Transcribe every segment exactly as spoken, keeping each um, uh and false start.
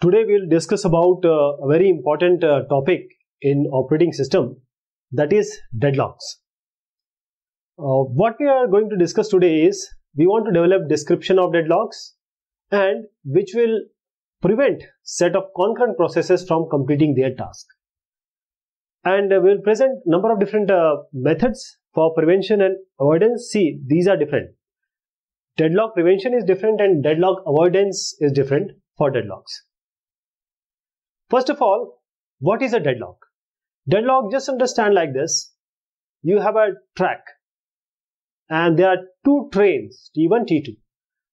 Today we will discuss about uh, a very important uh, topic in operating system, that is deadlocks. Uh, what we are going to discuss today is, we want to develop description of deadlocks and which will prevent set of concurrent processes from completing their task. And uh, we will present number of different uh, methods for prevention and avoidance. See, these are different. Deadlock prevention is different and deadlock avoidance is different for deadlocks. First of all, what is a deadlock? Deadlock, just understand like this. You have a track and there are two trains, T one, T two.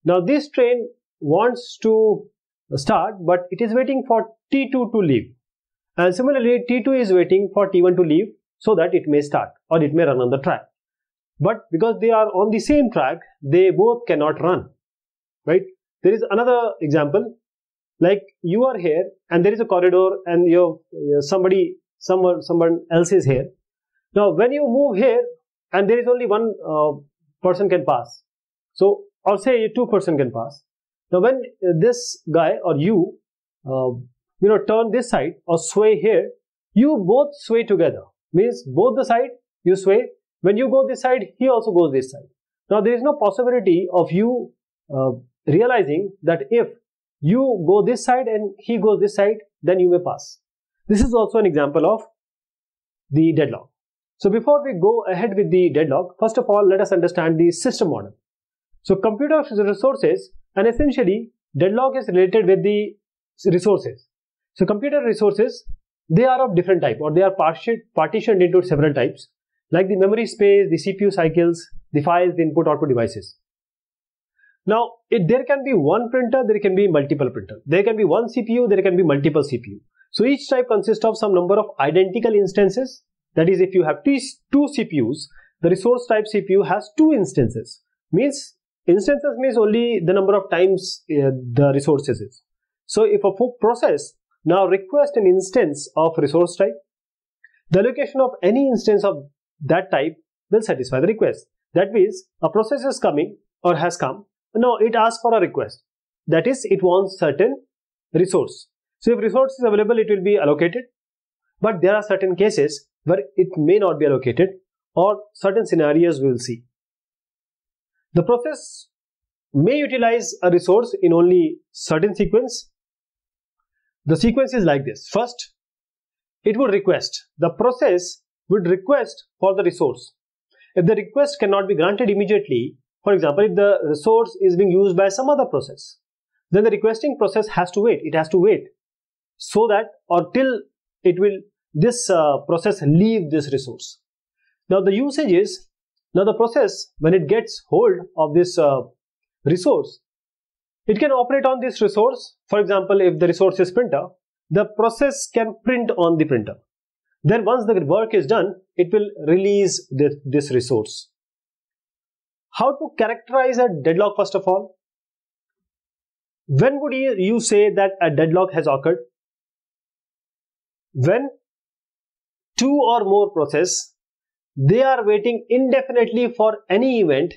Now this train wants to start, but it is waiting for T two to leave. And similarly, T two is waiting for T one to leave so that it may start or it may run on the track. But because they are on the same track, they both cannot run, right? There is another example. Like you are here and there is a corridor and you're, you're somebody, someone, someone else is here. Now when you move here and there is only one uh, person can pass. So or say two person can pass. Now when uh, this guy or you, uh, you know, turn this side or sway here, you both sway together. Means both the side you sway. When you go this side, he also goes this side. Now there is no possibility of you uh, realizing that if you go this side and he goes this side, then you may pass. This is also an example of the deadlock. So before we go ahead with the deadlock, first of all, let us understand the system model. So computer resources, and essentially deadlock is related with the resources. So computer resources, they are of different type, or they are partitioned into several types, like the memory space, the C P U cycles, the files, the input output devices. Now, if there can be one printer, there can be multiple printer. There can be one C P U, there can be multiple C P U. So each type consists of some number of identical instances. That is, if you have two C P Us, the resource type C P U has two instances. Means, instances means only the number of times uh, the resources is. So if a process now requests an instance of resource type, the allocation of any instance of that type will satisfy the request. That means, a process is coming or has come. No, it asks for a request. That is, it wants certain resource. So if resource is available, it will be allocated. But there are certain cases where it may not be allocated, or certain scenarios we will see. The process may utilize a resource in only certain sequence. The sequence is like this. First, it would request. The process would request for the resource. If the request cannot be granted immediately, for example, if the resource is being used by some other process, then the requesting process has to wait. It has to wait so that or till it will this uh, process leave this resource. Now the usage is, now the process, when it gets hold of this uh, resource, it can operate on this resource. For example, if the resource is printer, the process can print on the printer. Then once the work is done, it will release this, this resource. How to characterize a deadlock first of all? When would you say that a deadlock has occurred? When two or more processes, they are waiting indefinitely for any event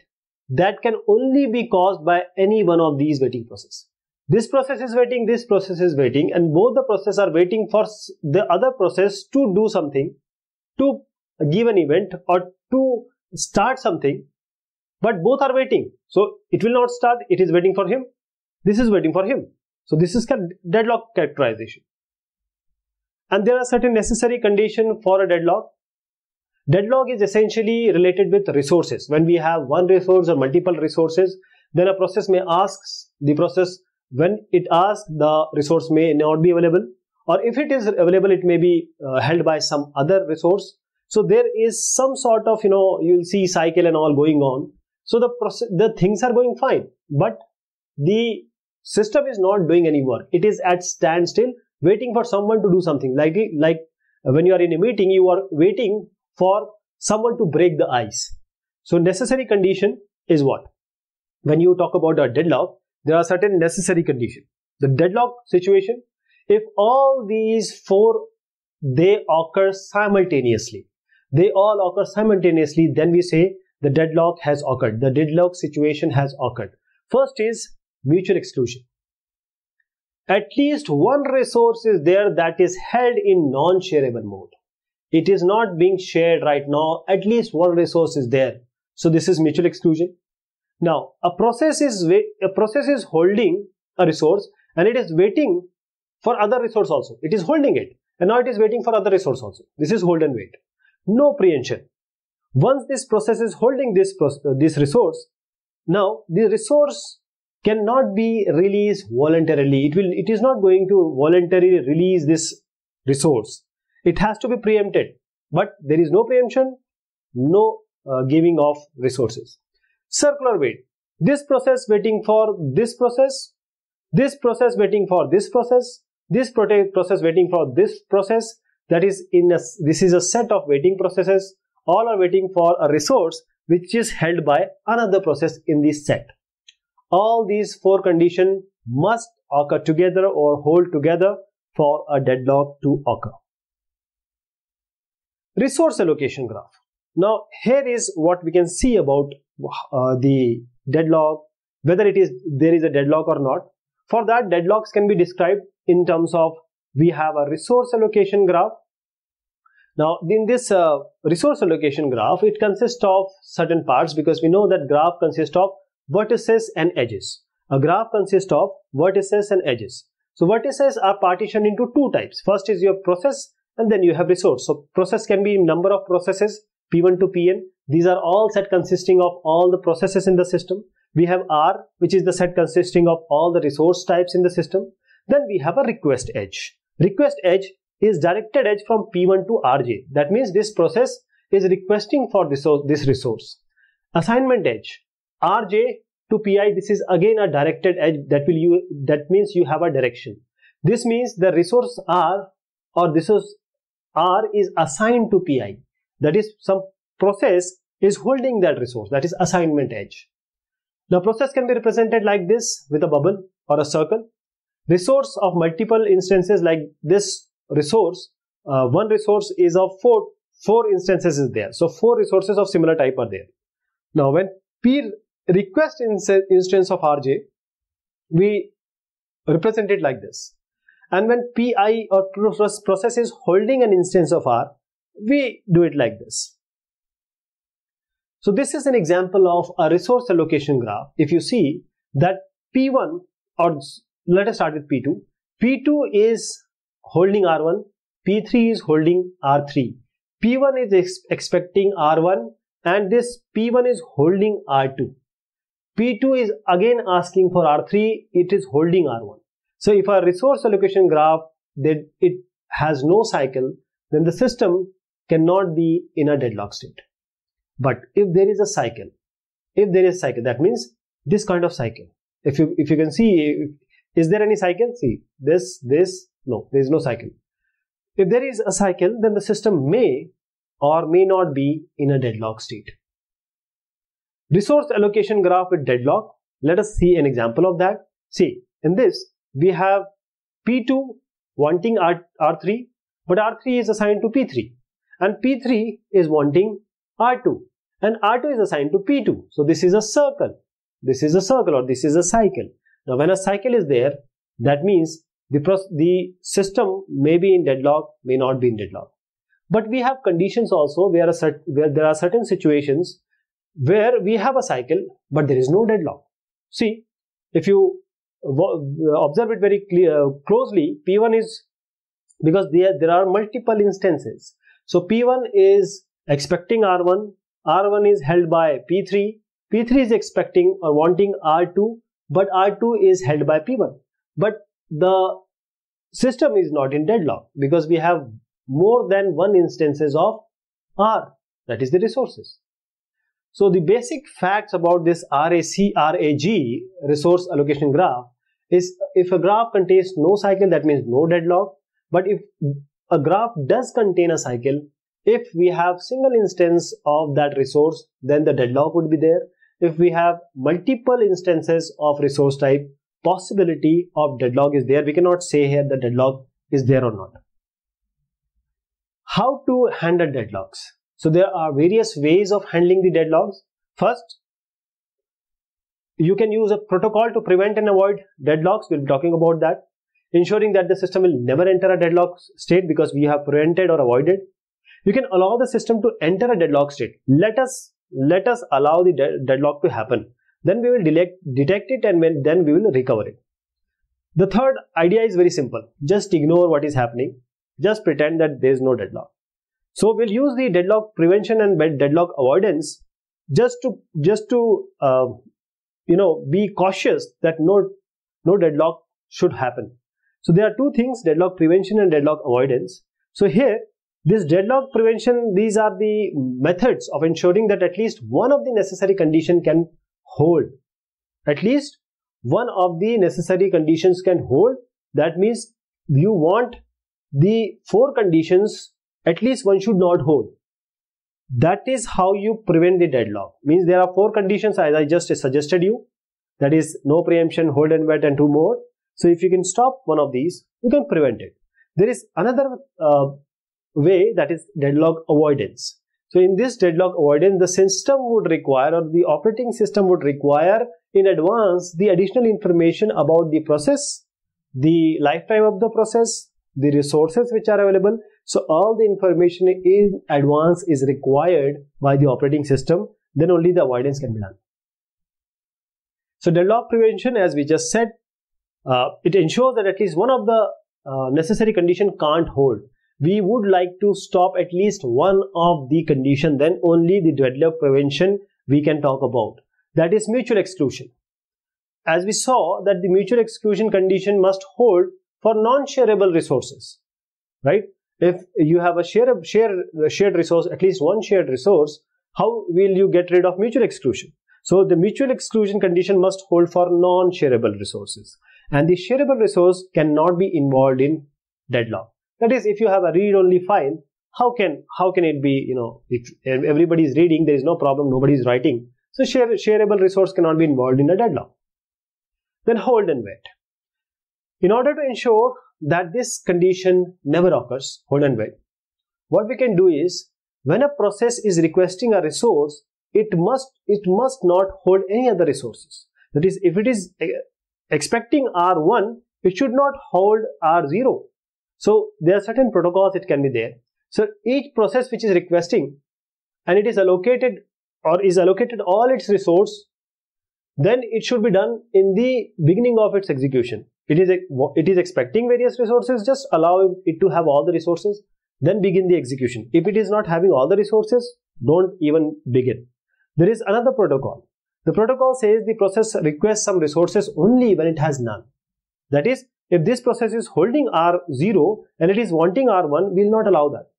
that can only be caused by any one of these waiting processes. This process is waiting, this process is waiting, and both the processes are waiting for the other process to do something, to give an event or to start something. But both are waiting, so it will not start, it is waiting for him, this is waiting for him. So this is deadlock characterization. And there are certain necessary conditions for a deadlock. Deadlock is essentially related with resources. When we have one resource or multiple resources, then a process may ask, the process, when it asks, the resource may not be available, or if it is available, it may be uh, held by some other resource. So there is some sort of, you know, you will see cycle and all going on. So the process, the things are going fine, but the system is not doing any work. It is at standstill, waiting for someone to do something. Like, like when you are in a meeting, you are waiting for someone to break the ice. So necessary condition is what? When you talk about a deadlock, there are certain necessary conditions. The deadlock situation, if all these four, they occur simultaneously, they all occur simultaneously, then we say the deadlock has occurred, the deadlock situation has occurred. First is mutual exclusion. at least one resource is there that is held in non-shareable mode. It is not being shared right now. At least one resource is there. So this is mutual exclusion. Now, a process is a process is holding a resource and it is waiting for other resource also. It is holding it and now it is waiting for other resource also. This is hold and wait. No preemption. Once this process is holding this process, uh, this resource, now the resource cannot be released voluntarily. It will. It is not going to voluntarily release this resource. It has to be preempted, but there is no preemption, no uh, giving of resources. Circular wait. This process waiting for this process, this process waiting for this process, this process waiting for this process. That is in a, this is a set of waiting processes. All are waiting for a resource which is held by another process in this set. All these four conditions must occur together or hold together for a deadlock to occur. Resource allocation graph. Now here is what we can see about uh, the deadlock, whether it is there is a deadlock or not. For that, deadlocks can be described in terms of we have a resource allocation graph. Now in this uh, resource allocation graph, it consists of certain parts because we know that graph consists of vertices and edges. A graph consists of vertices and edges. So vertices are partitioned into two types. First is your process, and then you have resource. So process can be number of processes P one to P n. These are all set consisting of all the processes in the system. We have R, which is the set consisting of all the resource types in the system. Then we have a request edge. Request edge is directed edge from P one to R j. That means this process is requesting for this, this resource. Assignment edge, R j to P i. This is again a directed edge that will you. That means you have a direction. This means the resource R or this is R is assigned to P i. That is, some process is holding that resource. That is assignment edge. Now process can be represented like this with a bubble or a circle. Resource of multiple instances like this resource, uh, one resource is of four, four instances is there. So four resources of similar type are there. Now when P request instance of R j, we represent it like this. And when P i or process is holding an instance of R, we do it like this. So this is an example of a resource allocation graph. If you see that P one, or let us start with P two. P two is holding R one, P three is holding R three. P one is ex expecting R one and this P one is holding R two. P two is again asking for R three, it is holding R one. So if a resource allocation graph that it has no cycle, then the system cannot be in a deadlock state. But if there is a cycle, if there is cycle, that means this kind of cycle. If you if you can see, is there any cycle? See this, this, no, there is no cycle. If there is a cycle, then the system may or may not be in a deadlock state. Resource allocation graph with deadlock. Let us see an example of that. See, in this we have P two wanting R three, but R three is assigned to P three and P three is wanting R two and R two is assigned to P two. So this is a circle. This is a circle or this is a cycle. Now when a cycle is there, that means the, the system may be in deadlock, may not be in deadlock. But we have conditions also where, a cert where there are certain situations where we have a cycle but there is no deadlock. See, if you observe it very clear, closely, P one is, because there, there are multiple instances. So P one is expecting R one, R one is held by P three, P three is expecting or wanting R two, but R two is held by P one. But the system is not in deadlock because we have more than one instances of R, that is the resources. So the basic facts about this R A C, R A G, resource allocation graph is if a graph contains no cycle, that means no deadlock. But if a graph does contain a cycle, if we have single instance of that resource, then the deadlock would be there. If we have multiple instances of resource type, possibility of deadlock is there. We cannot say here the deadlock is there or not. How to handle deadlocks? So there are various ways of handling the deadlocks. First, you can use a protocol to prevent and avoid deadlocks. We'll be talking about that. ensuring that the system will never enter a deadlock state because we have prevented or avoided. You can allow the system to enter a deadlock state. Let us let us allow the de deadlock to happen. Then we will detect it and when, then we will recover it. The third idea is very simple. Just ignore what is happening. Just pretend that there is no deadlock. So we'll use the deadlock prevention and deadlock avoidance just to just to uh, you know be cautious that no no deadlock should happen. So there are two things: deadlock prevention and deadlock avoidance. So here, this deadlock prevention, these are the methods of ensuring that at least one of the necessary condition can hold. At least one of the necessary conditions can hold. That means you want the four conditions, at least one should not hold. That is how you prevent the deadlock. Means there are four conditions as I just suggested you. That is no preemption, hold and wait, and two more. So if you can stop one of these, you can prevent it. There is another uh, way, that is deadlock avoidance. So in this deadlock avoidance, the system would require, or the operating system would require in advance, the additional information about the process, the lifetime of the process, the resources which are available. So all the information in advance is required by the operating system. Then only the avoidance can be done. So deadlock prevention, as we just said, uh, it ensures that at least one of the uh, necessary condition can't hold. We would like to stop at least one of the condition. Then only the deadlock prevention we can talk about. That is mutual exclusion. As we saw that the mutual exclusion condition must hold for non-shareable resources, right? If you have a share, share, shared resource, at least one shared resource, how will you get rid of mutual exclusion? So the mutual exclusion condition must hold for non-shareable resources, and the shareable resource cannot be involved in deadlock. That is, if you have a read-only file, how can how can it be? You know, if everybody is reading, there is no problem. Nobody is writing, so share, shareable resource cannot be involved in a deadlock. Then hold and wait. In order to ensure that this condition never occurs, hold and wait, what we can do is, when a process is requesting a resource, it must it must not hold any other resources. That is, if it is expecting R one, it should not hold R zero. So there are certain protocols it can be there. So each process which is requesting, and it is allocated or is allocated all its resource, then it should be done in the beginning of its execution. It is, it is expecting various resources, just allow it to have all the resources, then begin the execution. If it is not having all the resources, don't even begin. There is another protocol. The protocol says the process requests some resources only when it has none. That is, if this process is holding R zero and it is wanting R one, we will not allow that.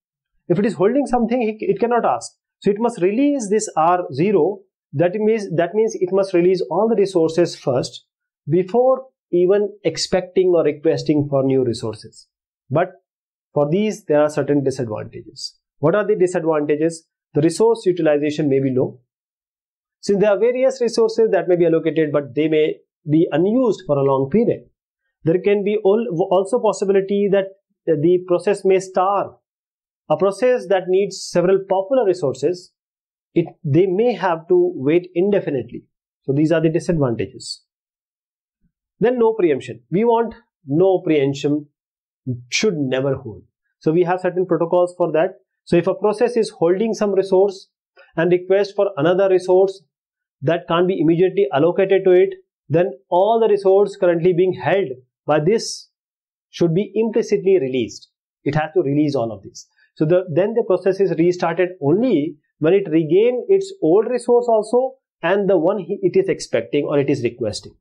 If it is holding something, it cannot ask. So it must release this R zero. That means, that means it must release all the resources first before even expecting or requesting for new resources. But for these, there are certain disadvantages. What are the disadvantages? The resource utilization may be low. Since there are various resources that may be allocated, but they may be unused for a long period. There can be also possibility that the process may starve. A process that needs several popular resources, it, they may have to wait indefinitely. So these are the disadvantages. Then no preemption. We want no preemption, should never hold. So we have certain protocols for that. So if a process is holding some resource and request for another resource that can't be immediately allocated to it, then all the resource currently being held by this should be implicitly released. It has to release all of this. So the, then the process is restarted only when it regains its old resource also and the one it is expecting or it is requesting.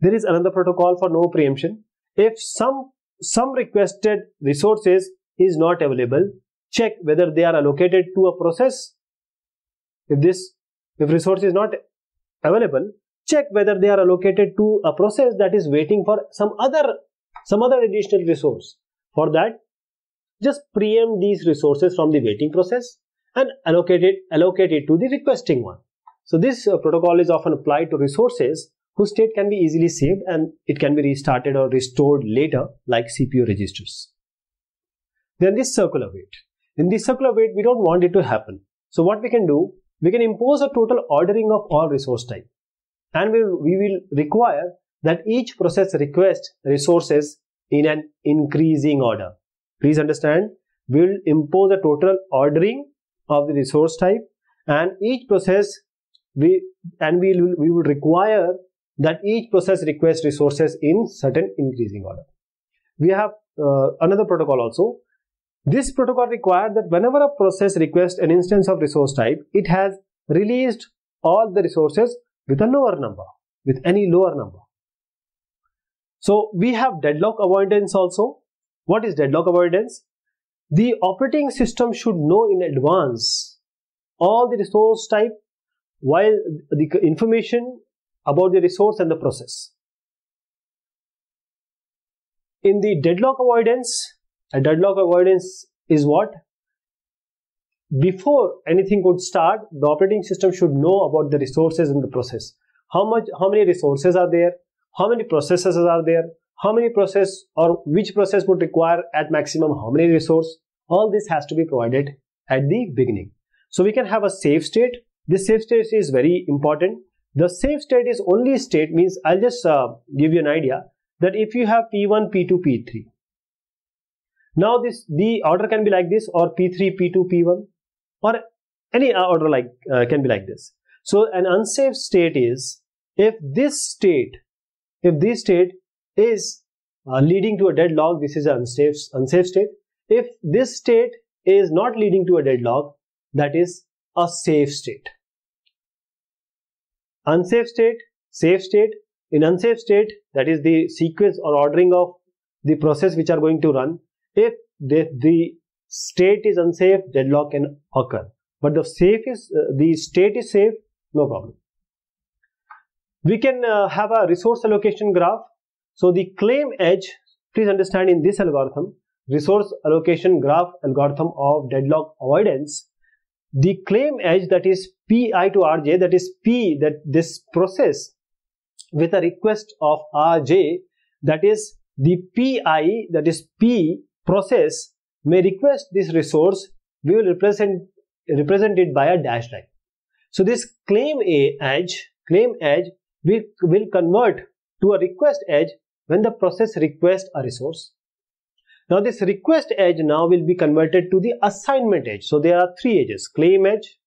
There is another protocol for no preemption. If some, some requested resources is not available, check whether they are allocated to a process. If this, if resource is not available, check whether they are allocated to a process that is waiting for some other, some other additional resource. For that, just preempt these resources from the waiting process and allocate it, allocate it to the requesting one. So this uh, protocol is often applied to resources whose state can be easily saved and it can be restarted or restored later, like C P U registers. Then this circular wait. In this circular wait, we don't want it to happen. So what we can do, we can impose a total ordering of all resource type, and we will, we will require that each process request resources in an increasing order. Please understand, we will impose a total ordering of the resource type, and each process we and we will we would require that each process requests resources in certain increasing order. We have uh, another protocol also. This protocol required that whenever a process requests an instance of resource type, it has released all the resources with a lower number, with any lower number. So we have deadlock avoidance also. What is deadlock avoidance? The operating system should know in advance all the resource type, while the information about the resource and the process. In the deadlock avoidance, a deadlock avoidance is what? Before anything could start, the operating system should know about the resources and the process. How much, how many resources are there? How many processes are there? How many process or which process would require at maximum how many resource? All this has to be provided at the beginning. So we can have a safe state. This safe state is very important. The safe state is only state, means I'll just uh, give you an idea that if you have P one, P two, P three. Now this the order can be like this, or P three, P two, P one, or any order like uh, can be like this. So an unsafe state is if this state, if this state is uh, leading to a deadlock, this is an unsafe unsafe state. If this state is not leading to a deadlock, that is a safe state. Unsafe state, safe state. In unsafe state, that is the sequence or ordering of the process which are going to run. If the, the state is unsafe, deadlock can occur. But the safe is uh, the state is safe, no problem. We can uh, have a resource allocation graph. So the claim edge, please understand, in this algorithm, resource allocation graph algorithm of deadlock avoidance, the claim edge, that is P I to R J, that is P, that this process with a request of R J, that is the P I, that is P process may request this resource. We will represent represent it by a dashed line. So this claim a edge, claim edge, we will convert to a request edge when the process requests a resource. Now this request edge now will be converted to the assignment edge. So there are three edges: claim edge,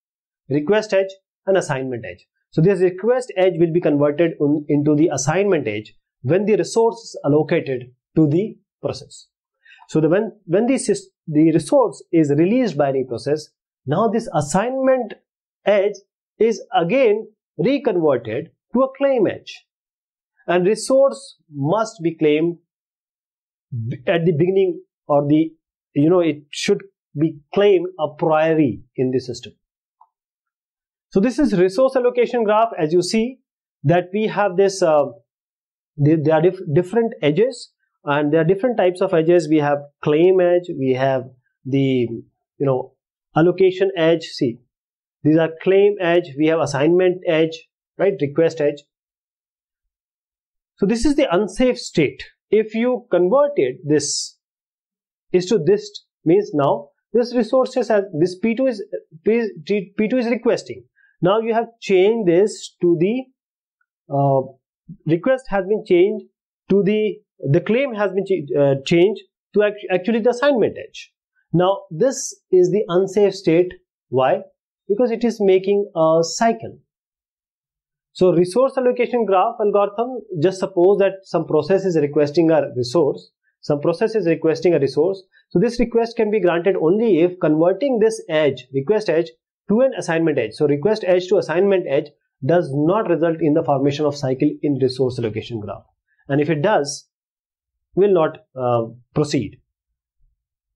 request edge, and assignment edge. So this request edge will be converted un, into the assignment edge when the resource is allocated to the process. So the, when, when the, the resource is released by any process, now this assignment edge is again reconverted to a claim edge. And resource must be claimed at the beginning, or the, you know, it should be claimed a priori in the system. So this is resource allocation graph. As you see that we have this, uh, there are diff different edges, and there are different types of edges. We have claim edge, we have the, you know, allocation edge. See, these are claim edge, we have assignment edge, right, request edge. So this is the unsafe state. If you converted this is to this, means now this resources as this P two is P two is requesting. Now you have changed this to the uh, request has been changed to the the claim has been ch uh, changed to act actually the assignment edge. Now this is the unsafe state. Why? Because it is making a cycle. So resource allocation graph algorithm, just suppose that some process is requesting a resource, some process is requesting a resource. So this request can be granted only if converting this edge, request edge, to an assignment edge. So request edge to assignment edge does not result in the formation of cycle in resource allocation graph. And if it does, will not uh, proceed.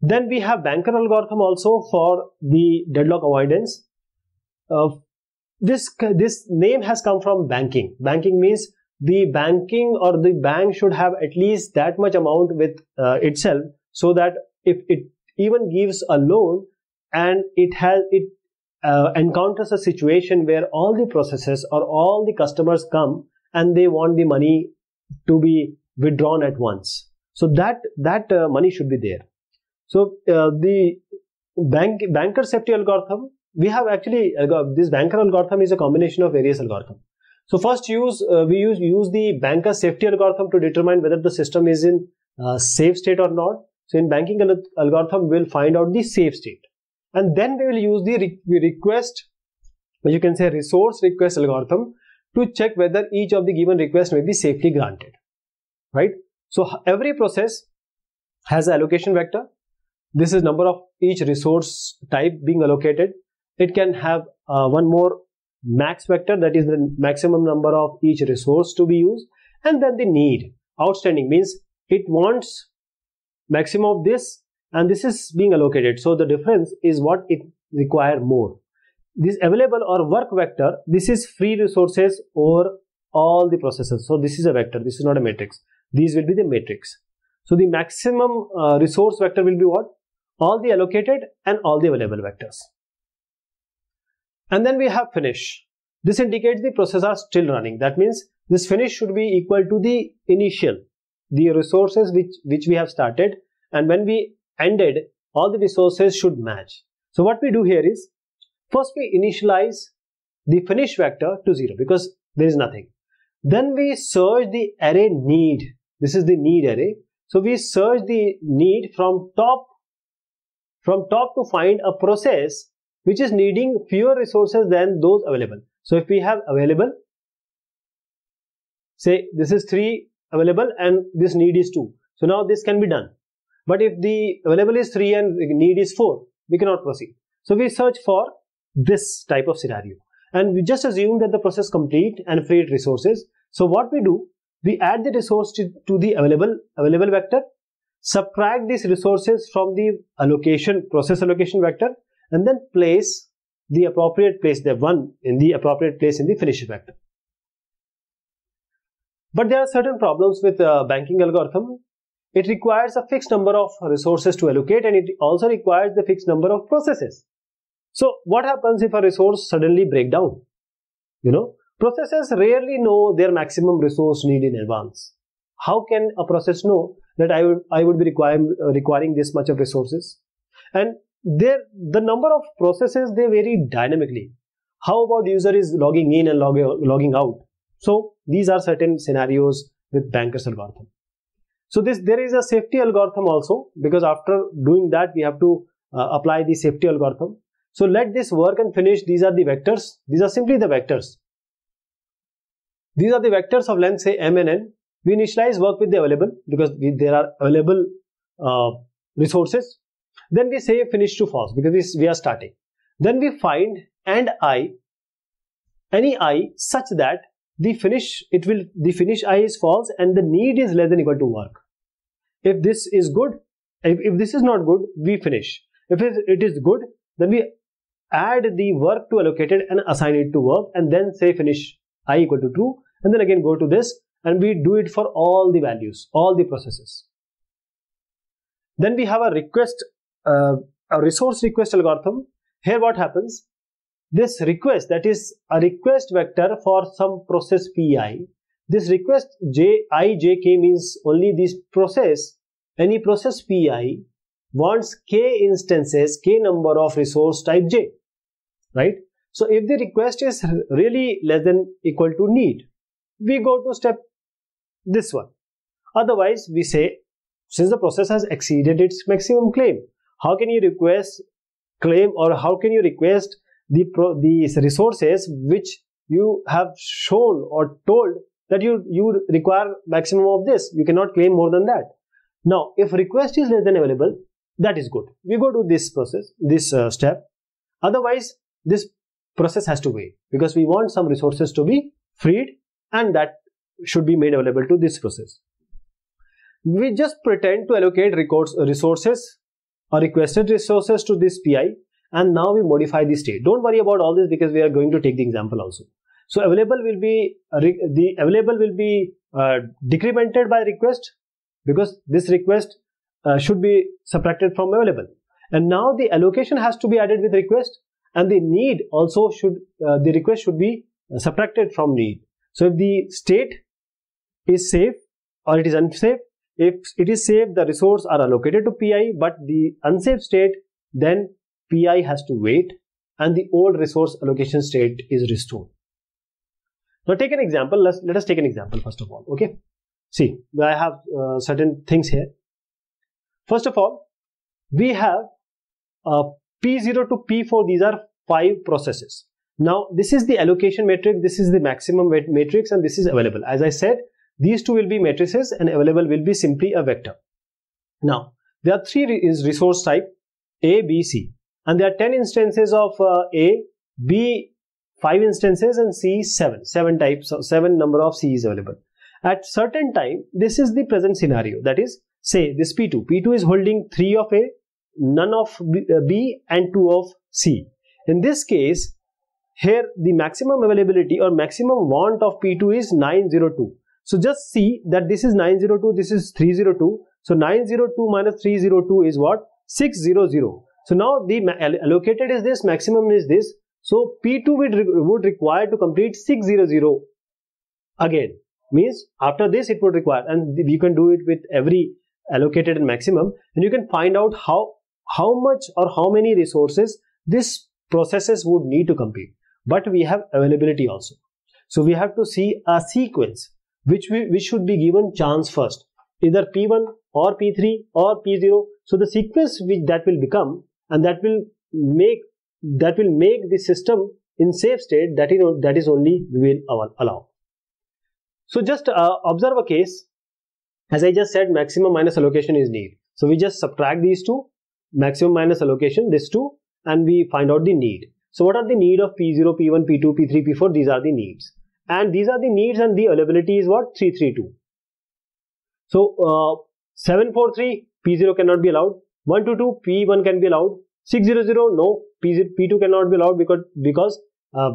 Then we have Banker algorithm also for the deadlock avoidance. Uh, This, this name has come from banking. Banking means the banking or the bank should have at least that much amount with uh, itself, so that if it even gives a loan and it has it uh, encounters a situation where all the processes or all the customers come and they want the money to be withdrawn at once. So that that uh, money should be there. So uh, the bank banker safety algorithm. We have actually, uh, this banker algorithm is a combination of various algorithms. So first use, uh, we use, use the banker safety algorithm to determine whether the system is in uh, safe state or not. So in banking algorithm, we'll find out the safe state, and then we will use the re request, or you can say resource request algorithm, to check whether each of the given requests may be safely granted, right? So every process has an allocation vector. This is number of each resource type being allocated. It can have uh, one more max vector, that is the maximum number of each resource to be used, and then the need. Outstanding means it wants maximum of this and this is being allocated, so the difference is what it require more. This available or work vector, this is free resources over all the processes, so this is a vector, this is not a matrix. These will be the matrix. So the maximum uh, resource vector will be what? All the allocated and all the available vectors. And then we have finish. This indicates the processes are still running. That means this finish should be equal to the initial, the resources which which we have started, and when we ended, all the resources should match. So what we do here is, first we initialize the finish vector to zero because there is nothing. Then we search the array need. This is the need array. So we search the need from top, from top to find a process which is needing fewer resources than those available. So if we have available, say this is three available and this need is two. So now this can be done. But if the available is three and need is four, we cannot proceed. So we search for this type of scenario. And we just assume that the process complete and free resources. So what we do, we add the resource to, to the available, available vector, subtract these resources from the allocation, process allocation vector, and then place the appropriate place, the one in the appropriate place in the finish vector. But there are certain problems with uh, banking algorithm. It requires a fixed number of resources to allocate, and it also requires the fixed number of processes. So what happens if a resource suddenly breaks down? You know, processes rarely know their maximum resource need in advance. How can a process know that I would, I would be requiring, uh, requiring this much of resources? And there, the number of processes, they vary dynamically. How about user is logging in and log, logging out? So these are certain scenarios with banker's algorithm. So this, there is a safety algorithm also, because after doing that, we have to uh, apply the safety algorithm. So let this work and finish, these are the vectors. These are simply the vectors. These are the vectors of length, say m and n. We initialize work with the available, because we, there are available uh, resources. Then we say finish to false, because we are starting. Then we find and I, any I such that the finish, it will, the finish I is false and the need is less than equal to work. If this is good, if, if this is not good, we finish. If it is good, then we add the work to allocated and assign it to work, and then say finish I equal to true, and then again go to this, and we do it for all the values, all the processes. Then we have a request, uh, a resource request algorithm. Here what happens, this request, that is a request vector for some process P I, this request J, I, J, K means only this process, any process P I wants k instances, k number of resource type j, right? So if the request is really less than equal to need, we go to step this one. Otherwise, we say, since the process has exceeded its maximum claim, how can you request claim, or how can you request the pro these resources which you have shown or told that you, you require maximum of this? You cannot claim more than that. Now, if request is less than available, that is good. We go to this process, this uh, step. Otherwise, this process has to wait, because we want some resources to be freed, and that should be made available to this process. We just pretend to allocate resources or requested resources to this P I, and now we modify the state. Don't worry about all this, because we are going to take the example also. So available will be uh, the available will be uh, decremented by request, because this request Uh, should be subtracted from available, and now the allocation has to be added with request, and the need also should uh, the request should be uh, subtracted from need. So if the state is safe or it is unsafe, if it is safe, the resources are allocated to P I, but the unsafe state, then P I has to wait and the old resource allocation state is restored. Now take an example. Let's, let us take an example first of all. Okay, See, I have uh, certain things here. First of all, we have uh, P zero to P four. These are five processes. Now, this is the allocation matrix, this is the maximum matrix, and this is available. As I said, these two will be matrices and available will be simply a vector. Now, there are three resource type, A, B, C. And there are ten instances of uh, A, B, five instances, and C, seven. seven types, so seven number of C is available. At certain time, this is the present scenario. That is, say this P two. P two is holding three of A, none of B, and two of C. In this case, here the maximum availability or maximum want of P two is nine hundred two. So just see that this is nine hundred two, this is three hundred two. So nine hundred two minus three hundred two is what? six hundred. So now the allocated is this, maximum is this. So P two would, re would require to complete six hundred again. Means after this it would require, and you can do it with every allocated and maximum, and you can find out how, how much or how many resources this processes would need to compete. But we have availability also. So we have to see a sequence which we which should be given chance first, either P one or P three or P zero. So the sequence which that will become, and that will make that will make the system in safe state, that you know that is only we will allow. So just uh, observe a case. As I just said, maximum minus allocation is need. So we just subtract these two, maximum minus allocation, this two, and we find out the need. So what are the need of P zero, P one, P two, P three, P four? These are the needs. And these are the needs, and the availability is what? three hundred thirty-two. So uh, seven forty-three, P zero cannot be allowed. one twenty-two, P one can be allowed. six hundred, no, P two cannot be allowed because, because uh,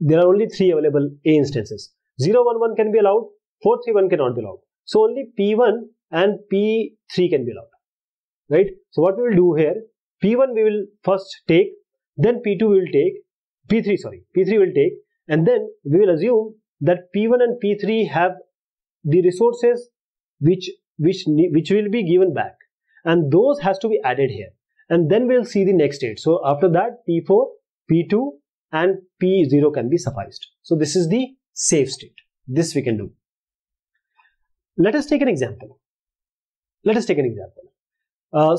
there are only three available A instances. zero one one can be allowed. four three one cannot be allowed. So only P one and P three can be allowed. Right? So what we will do here, P one we will first take, then P two we will take, P three sorry, P three will take, and then we will assume that P one and P three have the resources which which which will be given back, and those has to be added here, and then we will see the next state. So after that, P four, P two and P zero can be sufficed. So this is the safe state. This we can do. Let us take an example. Let us take an example. Uh,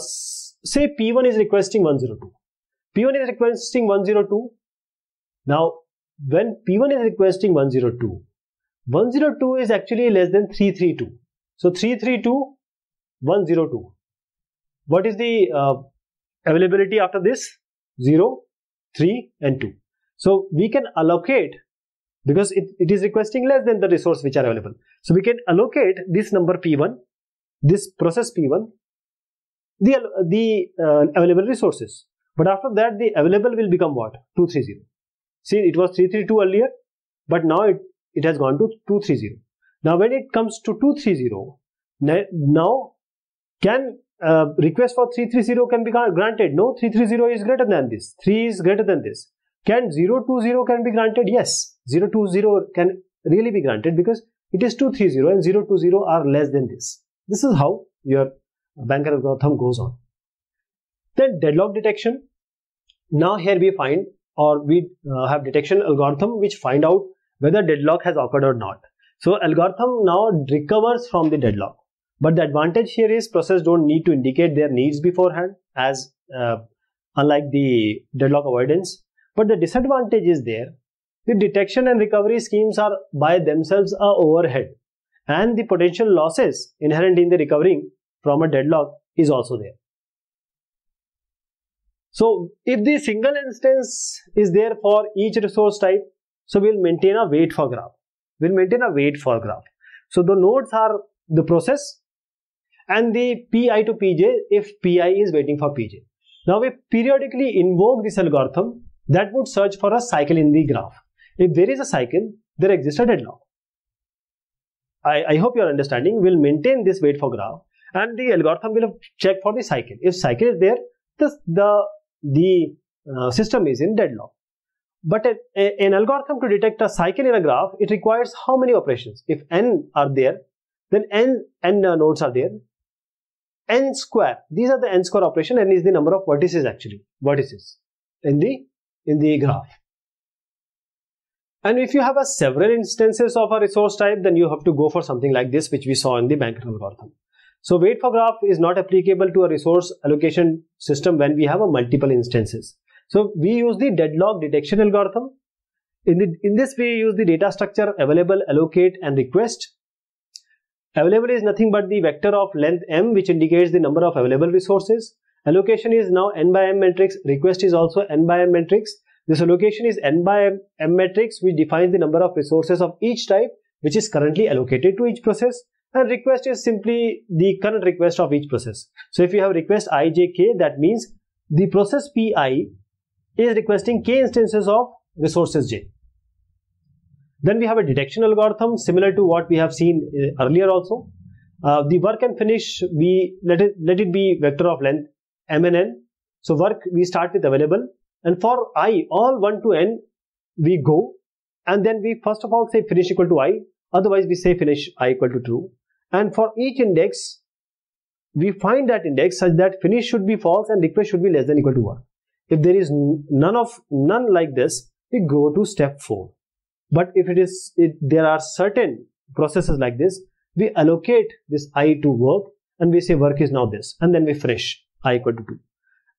say P one is requesting one hundred two. P one is requesting one hundred two. Now, when P one is requesting one hundred two, one hundred two is actually less than three hundred thirty-two. So three hundred thirty-two, one hundred two. What is the uh, availability after this? zero, three and two. So we can allocate, because it, it is requesting less than the resource which are available. So we can allocate this number P one, this process P one, the, the uh, available resources. But after that, the available will become what? two hundred thirty. See, it was three hundred thirty-two earlier, but now it, it has gone to two hundred thirty. Now when it comes to two hundred thirty, now can uh, request for three hundred thirty can be granted? No, three hundred thirty is greater than this, three is greater than this. Can zero two zero can be granted? Yes, zero two zero can really be granted because it is two hundred thirty and zero two zero are less than this. This is how your Banker algorithm goes on. Then deadlock detection. Now here we find, or we uh, have detection algorithm which find out whether deadlock has occurred or not. So algorithm now recovers from the deadlock. But the advantage here is process don't need to indicate their needs beforehand, as uh, unlike the deadlock avoidance. But the disadvantage is there, the detection and recovery schemes are by themselves a overhead, and the potential losses inherent in the recovering from a deadlock is also there. So if the single instance is there for each resource type, so we'll maintain a wait for graph. We'll maintain a wait for graph. So the nodes are the process and the P I to P J if P I is waiting for P J. Now we periodically invoke this algorithm that would search for a cycle in the graph. If there is a cycle, there exists a deadlock. I, I hope you are understanding. We will maintain this wait for graph, and the algorithm will check for the cycle. If cycle is there, this, the, the uh, system is in deadlock. But a, a, an algorithm to detect a cycle in a graph, it requires how many operations? If n are there, then n, n uh, nodes are there. N square, these are the n square operation. N is the number of vertices actually, vertices in the in the graph. And if you have a several instances of a resource type, then you have to go for something like this, which we saw in the Bankit algorithm. So wait for graph is not applicable to a resource allocation system when we have a multiple instances. So we use the deadlock detection algorithm. In, the, in this we use the data structure available, allocate and request. Available is nothing but the vector of length m, which indicates the number of available resources. Allocation is now n by m matrix. Request is also n by m matrix. This allocation is n by m matrix, which defines the number of resources of each type, which is currently allocated to each process. And request is simply the current request of each process. So if you have request ijk, that means the process pi is requesting k instances of resources j. Then we have a detection algorithm similar to what we have seen earlier also. Uh, the work and finish, we let it, let it be vector of length m and n. So work, we start with available. And for I, all one to n, we go. And then we first of all say finish equal to I. Otherwise, we say finish I equal to true. And for each index, we find that index such that finish should be false and request should be less than equal to one. If there is none of none like this, we go to step four. But if it is, if there are certain processes like this, we allocate this I to work and we say work is now this, and then we finish I equal to two.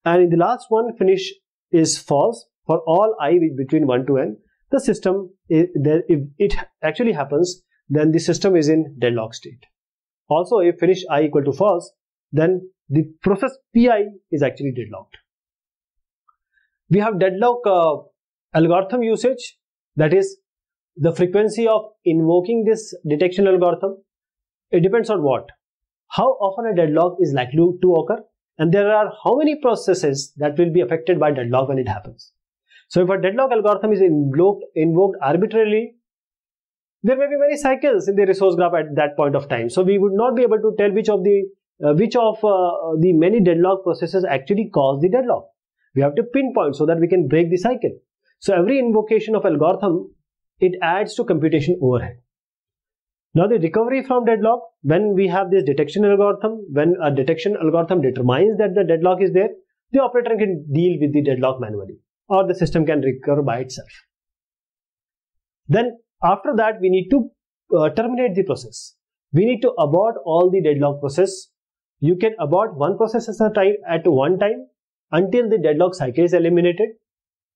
And in the last one, finish is false for all I between one to n. The system, if it actually happens, then the system is in deadlock state. Also, if finish I equal to false, then the process pi is actually deadlocked. We have deadlock uh, algorithm usage, that is the frequency of invoking this detection algorithm. It depends on what, how often a deadlock is likely to occur, and there are how many processes that will be affected by deadlock when it happens. So if a deadlock algorithm is invoked, invoked arbitrarily, there may be many cycles in the resource graph at that point of time. So we would not be able to tell which of the uh, which of uh, the many deadlock processes actually cause the deadlock. We have to pinpoint so that we can break the cycle. So every invocation of algorithm, it adds to computation overhead. Now the recovery from deadlock, when we have this detection algorithm, when a detection algorithm determines that the deadlock is there, the operator can deal with the deadlock manually, or the system can recover by itself. Then after that, we need to uh, terminate the process. We need to abort all the deadlock process. You can abort one process at a time, at one time until the deadlock cycle is eliminated.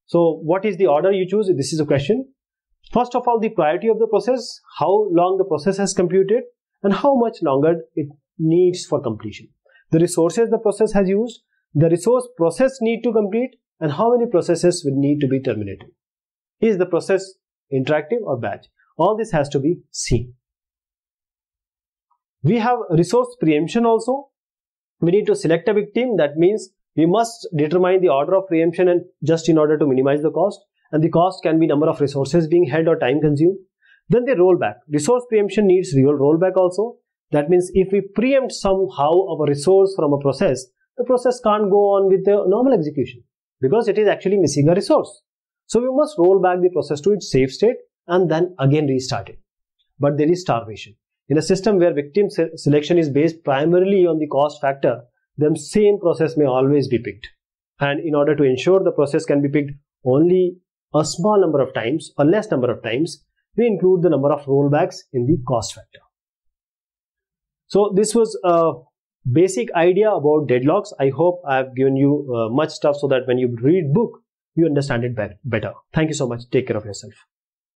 So what is the order you choose? This is a question. First of all, the priority of the process, how long the process has computed and how much longer it needs for completion. The resources the process has used, the resource process need to complete, and how many processes will need to be terminated. Is the process interactive or batch? All this has to be seen. We have resource preemption also. We need to select a victim. That means we must determine the order of preemption, and just in order to minimize the cost. And the cost can be number of resources being held or time consumed. Then the rollback. Resource preemption needs real rollback also. That means if we preempt somehow of a resource from a process, the process can't go on with the normal execution, because it is actually missing a resource. So we must roll back the process to its safe state and then again restart it. But there is starvation. In a system where victim selection is based primarily on the cost factor, the same process may always be picked. And in order to ensure the process can be picked only a small number of times or less number of times, we include the number of rollbacks in the cost factor. So this was a basic idea about deadlocks. I hope I have given you uh, much stuff so that when you read book, you understand it better. Thank you so much. Take care of yourself.